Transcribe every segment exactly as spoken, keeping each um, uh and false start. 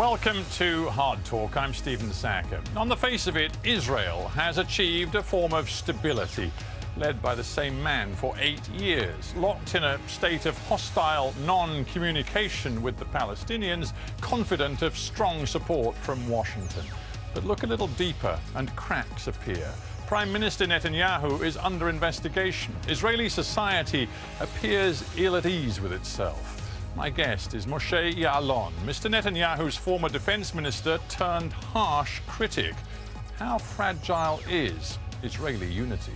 Welcome to Hard Talk. I'm Stephen Sacker. On the face of it, Israel has achieved a form of stability, led by the same man for eight years, locked in a state of hostile non-communication with the Palestinians, confident of strong support from Washington. But look a little deeper and cracks appear. Prime Minister Netanyahu is under investigation. Israeli society appears ill at ease with itself. My guest is Moshe Ya'alon, Mister Netanyahu's former defense minister turned harsh critic. How fragile is Israeli unity?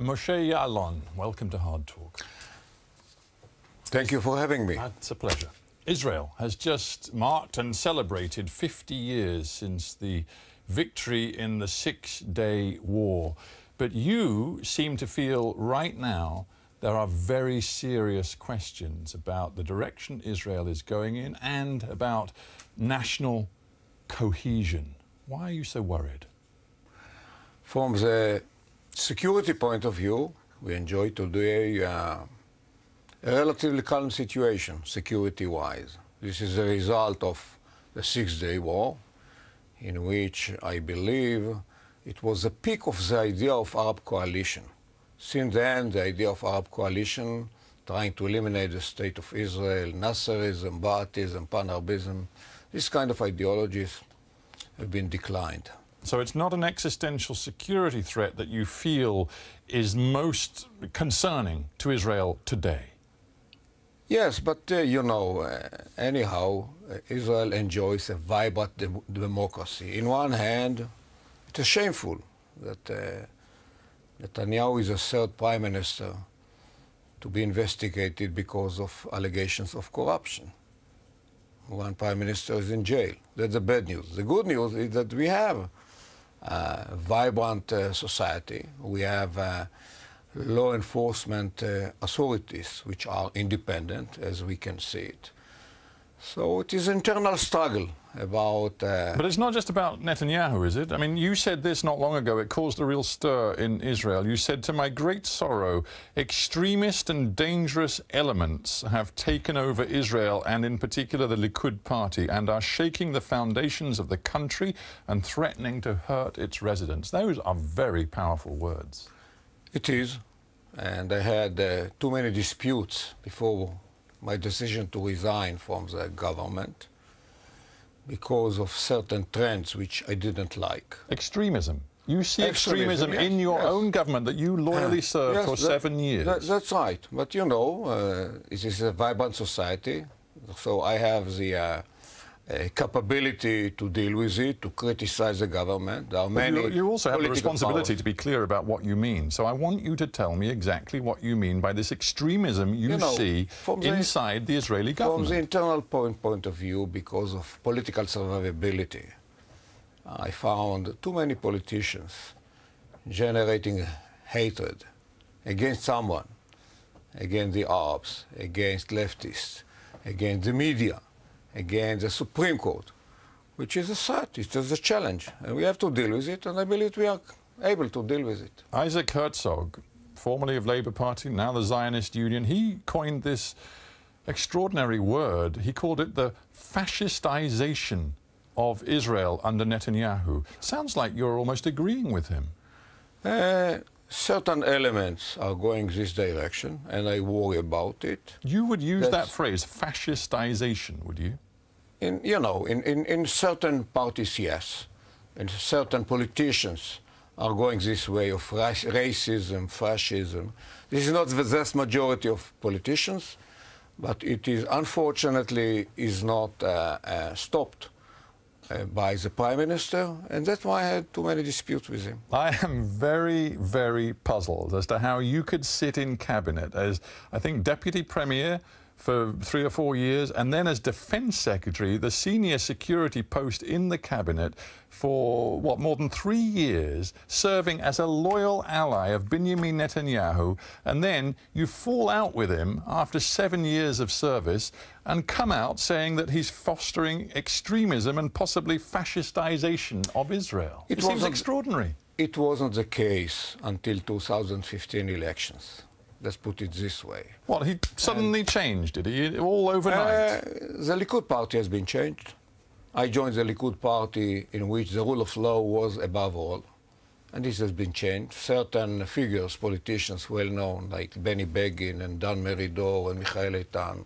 Moshe Ya'alon, welcome to Hard Talk. Thank you for having me. It's a pleasure. Israel has just marked and celebrated fifty years since the victory in the Six-Day War. But you seem to feel right now there are very serious questions about the direction Israel is going in and about national cohesion. Why are you so worried? From the security point of view, we enjoy today uh, a relatively calm situation, security-wise. This is a result of the Six-Day War, in which I believe it was the peak of the idea of Arab coalition. Since then, the idea of Arab coalition, trying to eliminate the state of Israel, Nasserism, Ba'athism, Pan-Arabism, this kind of ideologies have been declined. So it's not an existential security threat that you feel is most concerning to Israel today? Yes, but, uh, you know, uh, anyhow, uh, Israel enjoys a vibrant de democracy. In one hand, it is shameful that uh, Netanyahu is the third prime minister to be investigated because of allegations of corruption. One prime minister is in jail. That's the bad news. The good news is that we have Uh, vibrant uh, society. We have uh, law enforcement uh, authorities which are independent, as we can see it. So it is internal struggle about... Uh, but it's not just about Netanyahu, is it? I mean, you said this not long ago. It caused a real stir in Israel. You said, to my great sorrow, extremist and dangerous elements have taken over Israel, and in particular the Likud party, and are shaking the foundations of the country and threatening to hurt its residents. Those are very powerful words. It is. And I had uh, too many disputes before my decision to resign from the government because of certain trends which I didn't like. Extremism. You see extremism, extremism yes, in your yes. own government that you loyally served yes, for that, seven years. That, that's right. But, you know, uh, it is a vibrant society, so I have the uh, uh, capability to deal with it, to criticize the government. There are many you, you also have the responsibility powers. to be clear about what you mean. So I want you to tell me exactly what you mean by this extremism you, you know, see inside the, the Israeli government. From the internal point, point of view, because of political survivability, I found too many politicians generating hatred against someone, against the Arabs, against leftists, against the media, against the Supreme Court, which is a threat, it is a challenge, and we have to deal with it, and I believe we are able to deal with it. Isaac Herzog, formerly of Labour Party, now the Zionist Union, he coined this extraordinary word. He called it the fascistization of Israel under Netanyahu. Sounds like you're almost agreeing with him. Uh, certain elements are going this direction, and I worry about it. You would use That's, that phrase, fascistization, would you? In, you know, in, in, in certain parties, yes. And certain politicians are going this way of racism, fascism. This is not the vast majority of politicians, but it is, unfortunately, is not uh, uh, stopped by the Prime Minister, and that's why I had too many disputes with him. I am very, very puzzled as to how you could sit in cabinet as, I think, Deputy Premier for three or four years, and then as Defense Secretary, the senior security post in the cabinet for, what, more than three years, serving as a loyal ally of Benjamin Netanyahu, and then you fall out with him after seven years of service and come out saying that he's fostering extremism and possibly fascistization of Israel. It, it seems extraordinary. It wasn't the case until two thousand fifteen elections. Let's put it this way. Well, he suddenly and, changed, did he? All overnight? Uh, the Likud party has been changed. I joined the Likud party in which the rule of law was above all. And this has been changed. Certain figures, politicians well known, like Benny Begin and Dan Meridor and Michael Etan,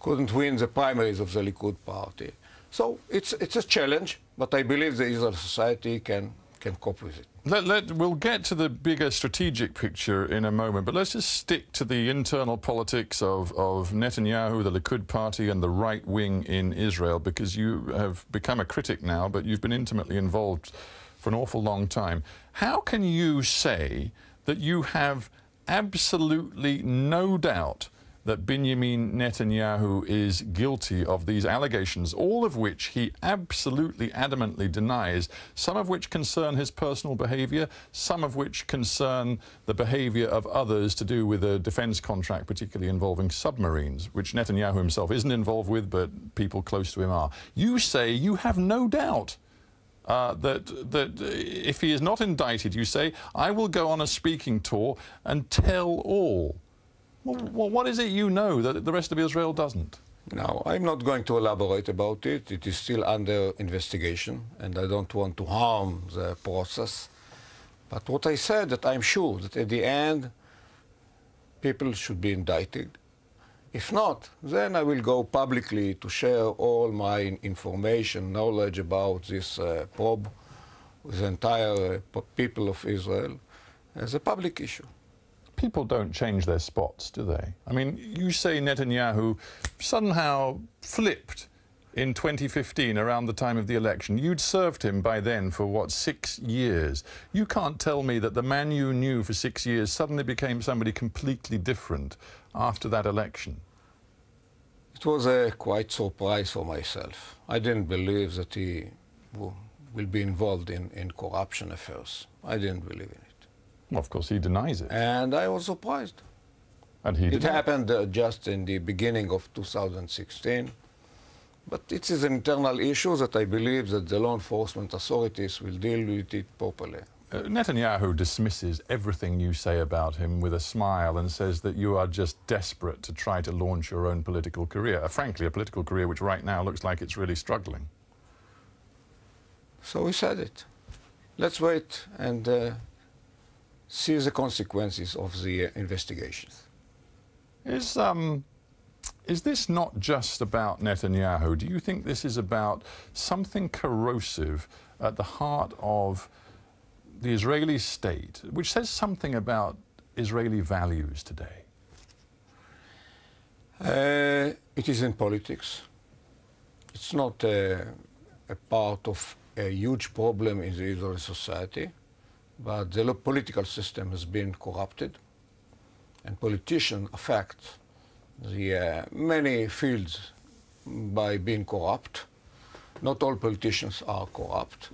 couldn't win the primaries of the Likud party. So it's, it's a challenge, but I believe the Israel society can can cope with it. Let, let, we'll get to the bigger strategic picture in a moment, but let's just stick to the internal politics of, of Netanyahu, the Likud party, and the right wing in Israel, because you have become a critic now, but you've been intimately involved for an awful long time. How can you say that you have absolutely no doubt that Benjamin Netanyahu is guilty of these allegations, all of which he absolutely adamantly denies, some of which concern his personal behavior, some of which concern the behavior of others to do with a defense contract, particularly involving submarines, which Netanyahu himself isn't involved with, but people close to him are. You say you have no doubt Uh, that, that if he is not indicted, you say, I will go on a speaking tour and tell all. Well, what is it you know that the rest of Israel doesn't? No, I'm not going to elaborate about it. It is still under investigation, and I don't want to harm the process. But what I said, that I'm sure that at the end, people should be indicted. If not, then I will go publicly to share all my information, knowledge about this uh, probe with the entire uh, people of Israel as a public issue. People don't change their spots, do they? I mean, you say Netanyahu somehow flipped in twenty fifteen, around the time of the election. You'd served him by then for, what, six years. You can't tell me that the man you knew for six years suddenly became somebody completely different after that election. It was a quite surprise for myself. I didn't believe that he will be involved in, in corruption affairs. I didn't believe in it. Well, of course, he denies it. And I was surprised. And he did. It happened uh, just in the beginning of two thousand sixteen. But it is an internal issue that I believe that the law enforcement authorities will deal with it properly. Uh, Netanyahu dismisses everything you say about him with a smile and says that you are just desperate to try to launch your own political career, uh, frankly, a political career which right now looks like it's really struggling. So he said it. Let's wait and uh, see the consequences of the uh, investigations. Is, um... Is this not just about Netanyahu? Do you think this is about something corrosive at the heart of the Israeli state, which says something about Israeli values today? Uh, it is in politics. It's not a, a part of a huge problem in the Israeli society, but the political system has been corrupted, and politicians affect the uh, many fields by being corrupt. Not all politicians are corrupt.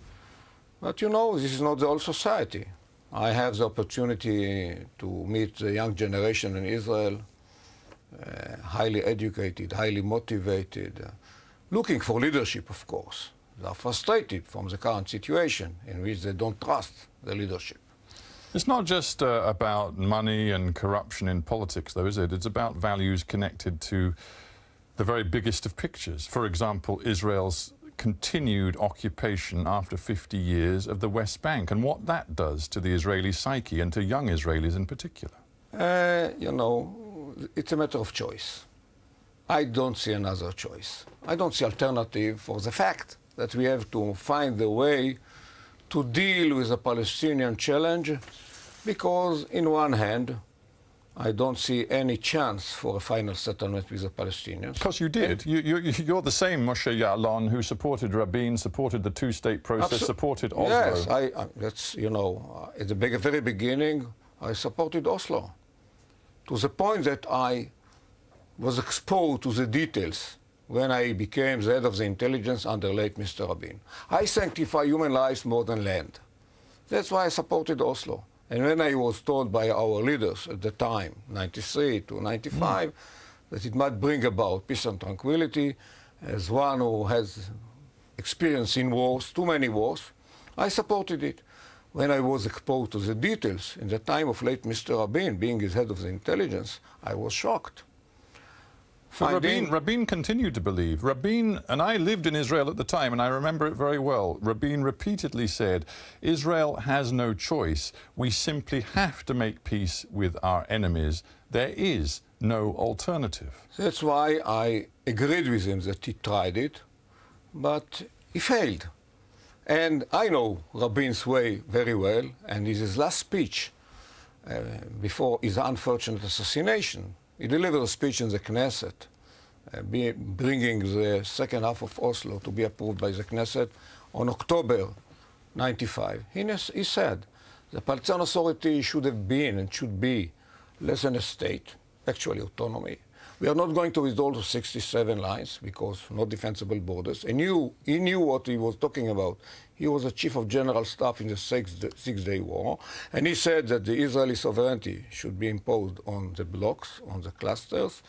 But you know, this is not the whole society. I have the opportunity to meet the young generation in Israel, uh, highly educated, highly motivated, uh, looking for leadership, of course. They are frustrated from the current situation in which they don't trust the leadership. It's not just uh, about money and corruption in politics, though, is it? It's about values connected to the very biggest of pictures. For example, Israel's continued occupation after fifty years of the West Bank, and what that does to the Israeli psyche and to young Israelis in particular. Uh, you know, it's a matter of choice. I don't see another choice. I don't see alternative for the fact that we have to find the way to deal with the Palestinian challenge, because in one hand, I don't see any chance for a final settlement with the Palestinians. Of course you did. You, you, you're the same Moshe Ya'alon who supported Rabin, supported the two-state process, Absol supported Oslo. Yes, I, I, that's, you know, at the very beginning, I supported Oslo, to the point that I was exposed to the details when I became the head of the intelligence under late Mister Rabin. I sanctify human lives more than land. That's why I supported Oslo. And when I was told by our leaders at the time, ninety-three to ninety-five, mm. that it might bring about peace and tranquility, as one who has experience in wars, too many wars, I supported it. When I was exposed to the details in the time of late Mister Rabin, being his head of the intelligence, I was shocked. So Rabin, Rabin continued to believe. Rabin, and I lived in Israel at the time, and I remember it very well. Rabin repeatedly said, Israel has no choice. We simply have to make peace with our enemies. There is no alternative. That's why I agreed with him that he tried it, but he failed. And I know Rabin's way very well, and in his last speech uh, before his unfortunate assassination, he delivered a speech in the Knesset, uh, be, bringing the second half of Oslo to be approved by the Knesset on October ninety-five. He, he said, the Palestinian Authority should have been and should be less than a state, actually autonomy. We are not going to withdraw to sixty-seven lines because no defensible borders. And you, he knew what he was talking about. He was the chief of general staff in the Six-Day War, and he said that the Israeli sovereignty should be imposed on the blocks, on the clusters.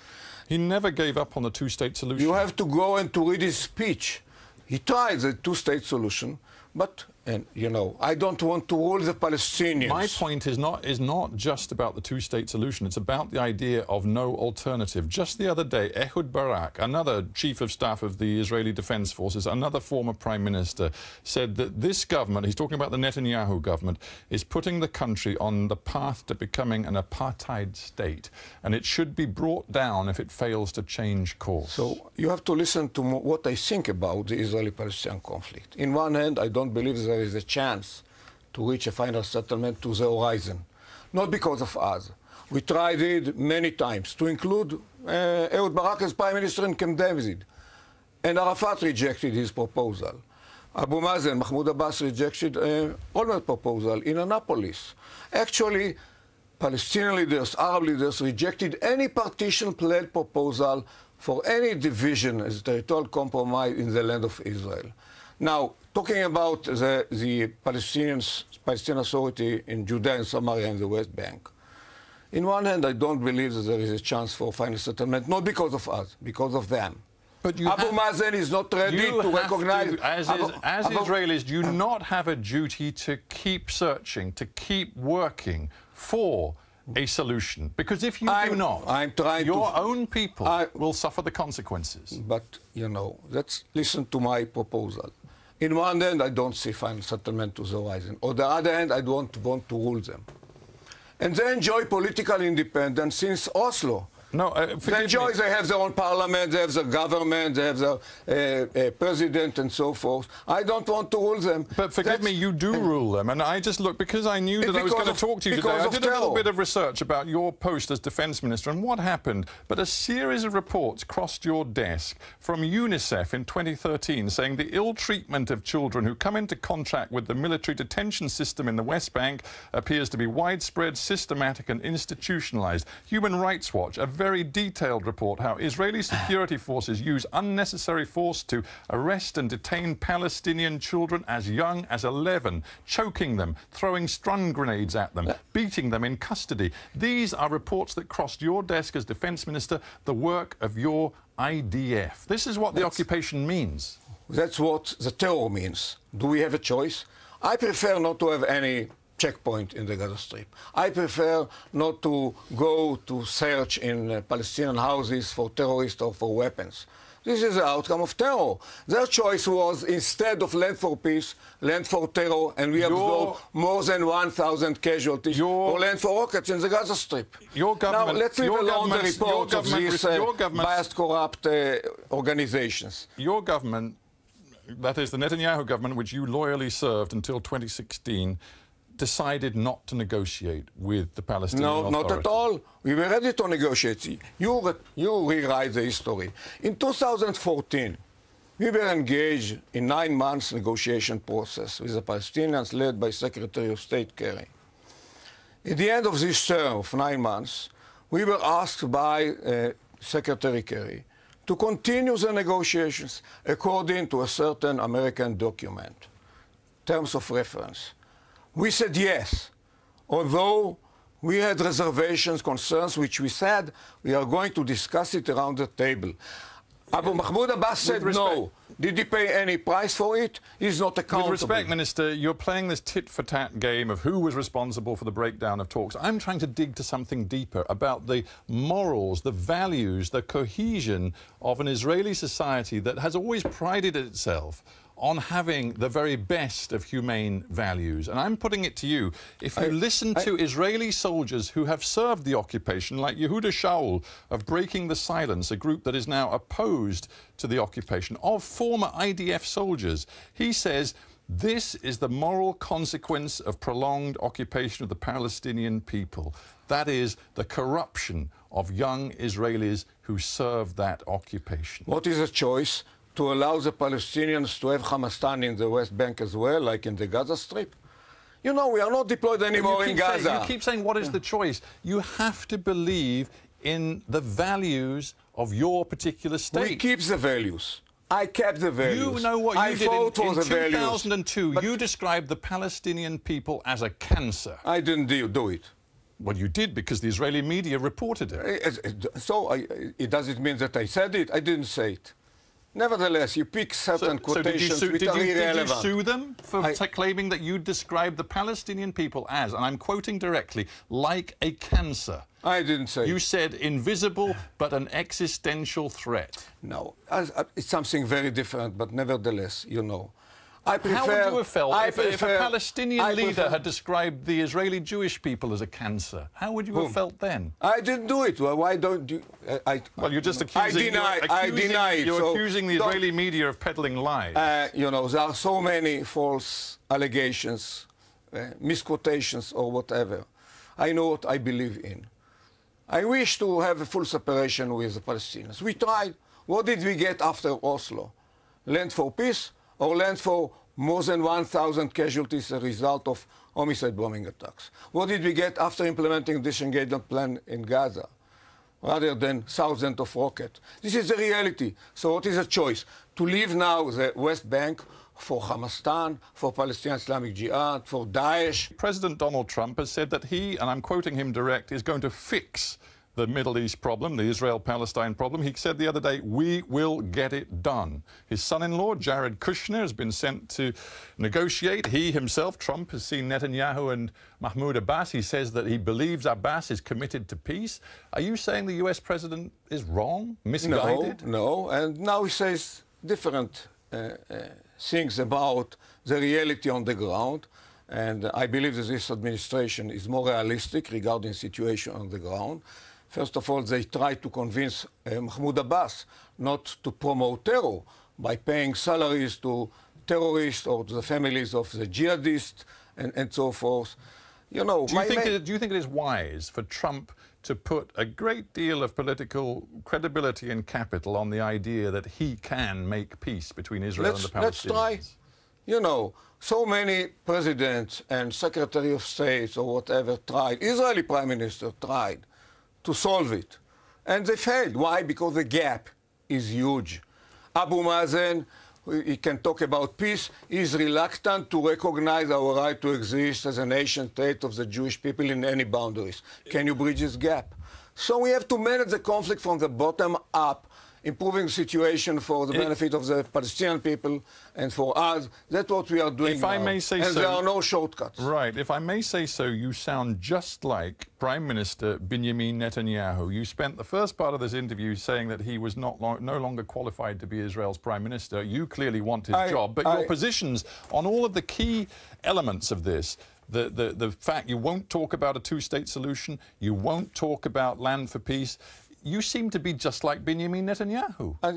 He never gave up on the two-state solution. You have to go and to read his speech. He tried the two-state solution, but, and, you know, I don't want to rule the Palestinians. My point is not, is not just about the two-state solution. It's about the idea of no alternative. Just the other day, Ehud Barak, another chief of staff of the Israeli Defense Forces, another former prime minister, said that this government, he's talking about the Netanyahu government, is putting the country on the path to becoming an apartheid state. And it should be brought down if it fails to change course. So you have to listen to what I think about the Israeli-Palestinian conflict. In one hand, I don't don't believe there is a chance to reach a final settlement to the horizon. Not because of us. We tried it many times, to include uh, Ehud Barak as Prime Minister in Camp David. And Arafat rejected his proposal. Abu Mazen, Mahmoud Abbas rejected uh, Olmert proposal in Annapolis. Actually, Palestinian leaders, Arab leaders rejected any partition plan proposal for any division as territorial compromise in the land of Israel. Now, talking about the, the Palestinians, Palestinian Authority in Judea and Samaria and the West Bank, in one hand, I don't believe that there is a chance for final settlement, not because of us, because of them. But you Abu Mazen is not ready to recognize... To, as Abu, is, as Abu, Israelis, do you uh, not have a duty to keep searching, to keep working for a solution? Because if you I'm, do not, I'm trying your to, own people I, will suffer the consequences. But, you know, let's listen to my proposal. In one hand, I don't see final settlement to the horizon. On the other hand, I don't want to rule them. And they enjoy political independence since Oslo. No, uh, they enjoy, me. They have their own parliament, they have their government, they have their uh, uh, president and so forth. I don't want to rule them. But forgive That's, me, you do uh, rule them. And I just look, because I knew that I was going to talk to you today, I did terror. a little bit of research about your post as defense minister and what happened. But a series of reports crossed your desk from UNICEF in twenty thirteen saying the ill treatment of children who come into contact with the military detention system in the West Bank appears to be widespread, systematic and institutionalized. Human Rights Watch, a very detailed report how Israeli security forces use unnecessary force to arrest and detain Palestinian children as young as eleven, choking them, throwing stun grenades at them, beating them in custody. These are reports that crossed your desk as defense minister, the work of your I D F. This is what the that's, occupation means. That's what the terror means. Do we have a choice? I prefer not to have any checkpoint in the Gaza Strip. I prefer not to go to search in uh, Palestinian houses for terrorists or for weapons. This is the outcome of terror. Their choice was, instead of land for peace, land for terror, and we your, absorbed more than one thousand casualties, your, or land for rockets in the Gaza Strip. Your government, now, let's leave alone the reports of these uh, biased, corrupt uh, organizations. Your government, that is the Netanyahu government, which you loyally served until twenty sixteen, decided not to negotiate with the Palestinian Authority. No, not at all. We were ready to negotiate. You, re you rewrite the history. In two thousand fourteen, we were engaged in nine months negotiation process with the Palestinians led by Secretary of State Kerry. At the end of this term of nine months, we were asked by uh, Secretary Kerry to continue the negotiations according to a certain American document, terms of reference. We said yes, although we had reservations, concerns, which we said we are going to discuss it around the table. Abu Mahmoud Abbas said no. Did he pay any price for it? He's not accountable. With respect, Minister, you're playing this tit-for-tat game of who was responsible for the breakdown of talks. I'm trying to dig to something deeper about the morals, the values, the cohesion of an Israeli society that has always prided itself on having the very best of humane values. And I'm putting it to you, if you I, listen I, to Israeli soldiers who have served the occupation, like Yehuda Shaul of Breaking the Silence, a group that is now opposed to the occupation, of former I D F soldiers, he says, this is the moral consequence of prolonged occupation of the Palestinian people. That is the corruption of young Israelis who serve that occupation. What is a choice? To allow the Palestinians to have Hamastan in the West Bank as well, like in the Gaza Strip? You know, we are not deployed anymore in Gaza. Saying, you keep saying, what is yeah. the choice? You have to believe in the values of your particular state. We keep the values. I kept the values. You know what you I did fought in, for in the two thousand two, values. You described the Palestinian people as a cancer. I didn't do, do it. Well, you did, because the Israeli media reported it. So, I, it doesn't mean that I said it. I didn't say it. Nevertheless, you pick certain so, quotations so did you sue, which did are you, irrelevant. Did you sue them for I, claiming that you described the Palestinian people as, and I'm quoting directly, like a cancer? I didn't say You it. said invisible, but an existential threat. No, as, uh, it's something very different, but nevertheless, you know. I prefer, How would you have felt I if, prefer, if a Palestinian I leader prefer, had described the Israeli Jewish people as a cancer? How would you boom. have felt then? I didn't do it. Well, why don't you... Uh, I, well, you're just accusing... I deny it. I deny it. You're so accusing the Israeli media of peddling lies. Uh, you know, there are so many false allegations, uh, misquotations or whatever. I know what I believe in. I wish to have a full separation with the Palestinians. We tried. What did we get after Oslo? Land for peace? Or land for more than one thousand casualties as a result of homicide bombing attacks. What did we get after implementing this engagement plan in Gaza, rather than thousands of rockets? This is the reality. So what is a choice? To leave now the West Bank for Hamastan, for Palestinian Islamic Jihad, for Daesh? President Donald Trump has said that he, and I'm quoting him direct, is going to fix the Middle East problem, the Israel-Palestine problem. He said the other day, we will get it done. His son-in-law, Jared Kushner, has been sent to negotiate. He himself, Trump, has seen Netanyahu and Mahmoud Abbas. He says that he believes Abbas is committed to peace. Are you saying the U S president is wrong, misguided? No, no. And now he says different uh, uh, things about the reality on the ground. And I believe that this administration is more realistic regarding the situation on the ground. First of all, they tried to convince uh, Mahmoud Abbas not to promote terror by paying salaries to terrorists or to the families of the jihadists and, and so forth. You know, do you, think it, do you think it is wise for Trump to put a great deal of political credibility and capital on the idea that he can make peace between Israel let's, and the Palestinians? Let's try. You know, so many presidents and secretary of states or whatever tried, Israeli prime minister tried to solve it. And they failed. Why? Because the gap is huge. Abu Mazen, he can talk about peace, is reluctant to recognize our right to exist as a nation state of the Jewish people in any boundaries. Can you bridge this gap? So we have to manage the conflict from the bottom up, improving the situation for the benefit of the Palestinian people and for us. That's what we are doing if now. I may say and so, there are no shortcuts. Right. If I may say so, you sound just like Prime Minister Benjamin Netanyahu. You spent the first part of this interview saying that he was not lo no longer qualified to be Israel's Prime Minister. You clearly want his I, job. But I, your positions on all of the key elements of this, The, the, the fact you won't talk about a two-state solution, you won't talk about land for peace, you seem to be just like Benjamin Netanyahu. Uh,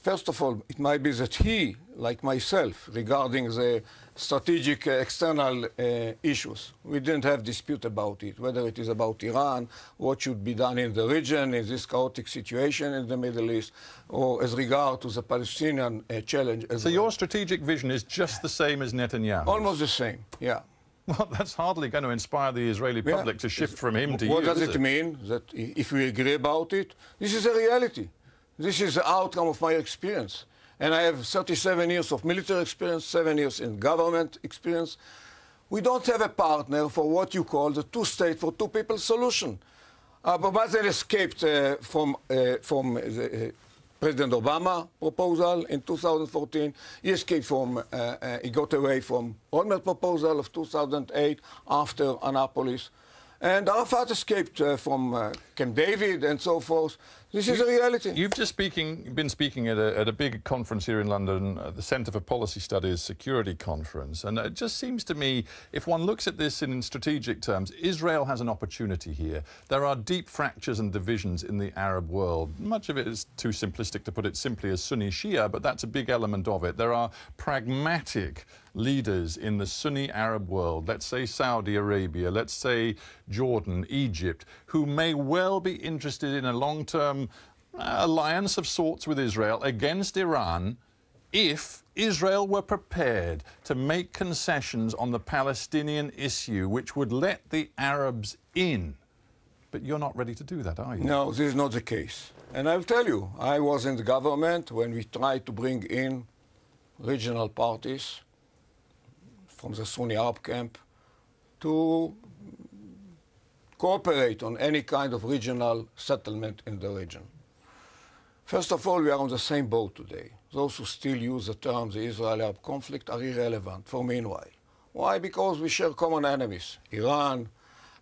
first of all, it might be that he, like myself, regarding the strategic uh, external uh, issues, we didn't have dispute about it, whether it is about Iran, what should be done in the region, in this chaotic situation in the Middle East, or as regard to the Palestinian uh, challenge. As so well. Your strategic vision is just the same as Netanyahu's? Almost the same, yeah. Well, that's hardly going to inspire the Israeli public yeah. to shift from him to you. What does it, it mean? That if we agree about it, this is a reality. This is the outcome of my experience. And I have thirty-seven years of military experience, seven years in government experience. We don't have a partner for what you call the two-state for two-people solution. Abu Mazen escaped uh, from, uh, from the, uh, President Obama proposal in two thousand fourteen. He escaped from, uh, uh, he got away from Olmert proposal of two thousand eight after Annapolis. And Arafat escaped uh, from uh, Camp David and so forth. This is you, a reality. You've just speaking, been speaking at a, at a big conference here in London, uh, the Centre for Policy Studies Security Conference. And it just seems to me, if one looks at this in strategic terms, Israel has an opportunity here. There are deep fractures and divisions in the Arab world. Much of it is too simplistic to put it simply as Sunni Shia, but that's a big element of it. There are pragmatic leaders in the Sunni Arab world, let's say Saudi Arabia, let's say Jordan, Egypt, who may well be interested in a long-term uh, alliance of sorts with Israel against Iran if Israel were prepared to make concessions on the Palestinian issue, which would let the Arabs in. But you're not ready to do that, are you? No, this is not the case. And I'll tell you, I was in the government when we tried to bring in regional parties from the Sunni Arab camp to cooperate on any kind of regional settlement in the region. First of all, we are on the same boat today. Those who still use the term the Israel-Arab conflict are irrelevant for me and why. Why? Because we share common enemies. Iran,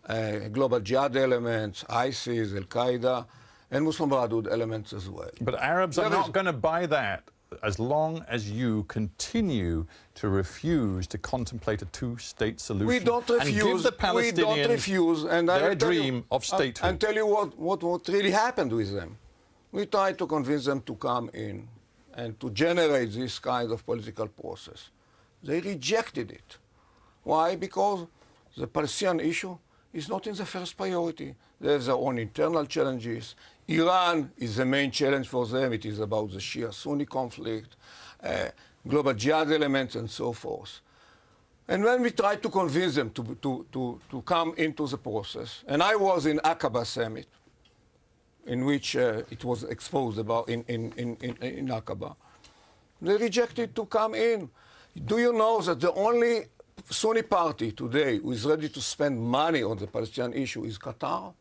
uh, global jihad elements, ISIS, Al-Qaeda, and Muslim Brotherhood elements as well. But Arabs there are not going to buy that as long as you continue to refuse to contemplate a two-state solution. We don't refuse. And give the Palestinians we don't refuse, and their dream you, of statehood. I'll tell you what, what, what really happened with them. We tried to convince them to come in and to generate this kind of political process. They rejected it. Why? Because the Palestinian issue is not in the first priority. They have their own internal challenges. Iran is the main challenge for them. It is about the Shia-Sunni conflict, uh, global jihad elements, and so forth. And when we tried to convince them to, to, to, to come into the process, and I was in Aqaba summit, in which uh, it was exposed about in, in, in, in, in Aqaba, they rejected to come in. Do you know that the only Sunni party today who is ready to spend money on the Palestinian issue is Qatar?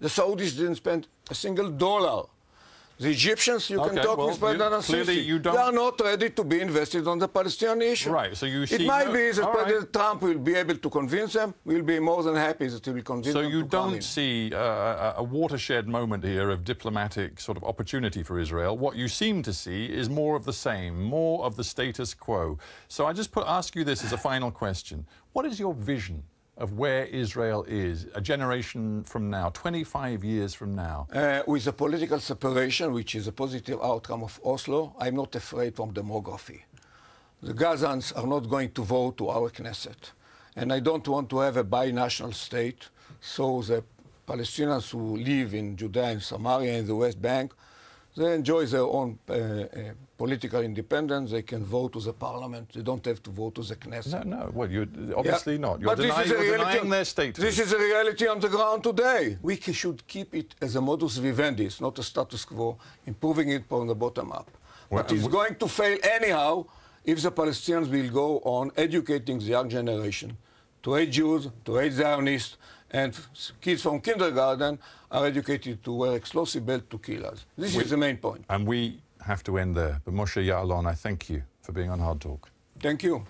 The Saudis didn't spend a single dollar. The Egyptians, you okay, can talk well, with President Nasserism. They are not ready to be invested on the Palestinian issue. Right, so you see... It might no, be that President right. Trump will be able to convince them. We'll be more than happy that he will convince so them So you to don't come see uh, a watershed moment here of diplomatic sort of opportunity for Israel. What you seem to see is more of the same, more of the status quo. So I just put, ask you this as a final question. What is your vision of where Israel is a generation from now, twenty-five years from now? Uh, with the political separation, which is a positive outcome of Oslo, I'm not afraid from demography. The Gazans are not going to vote to our Knesset. And I don't want to have a binational state, so the Palestinians who live in Judea and Samaria in the West Bank, they enjoy their own uh, uh, political independence. They can vote to the parliament. They don't have to vote to the Knesset. No, no. Well, you obviously yeah. not. You're, denying, you're reality, denying their status. This is a reality on the ground today. We should keep it as a modus vivendi, not a status quo, improving it from the bottom up. Well, but it's going to fail anyhow if the Palestinians will go on educating the young generation to hate Jews, to hate Zionists, and kids from kindergarten are educated to wear explosive belts to kill us. This we, is the main point. And we have to end there. But Moshe Ya'alon, I thank you for being on Hard Talk. Thank you.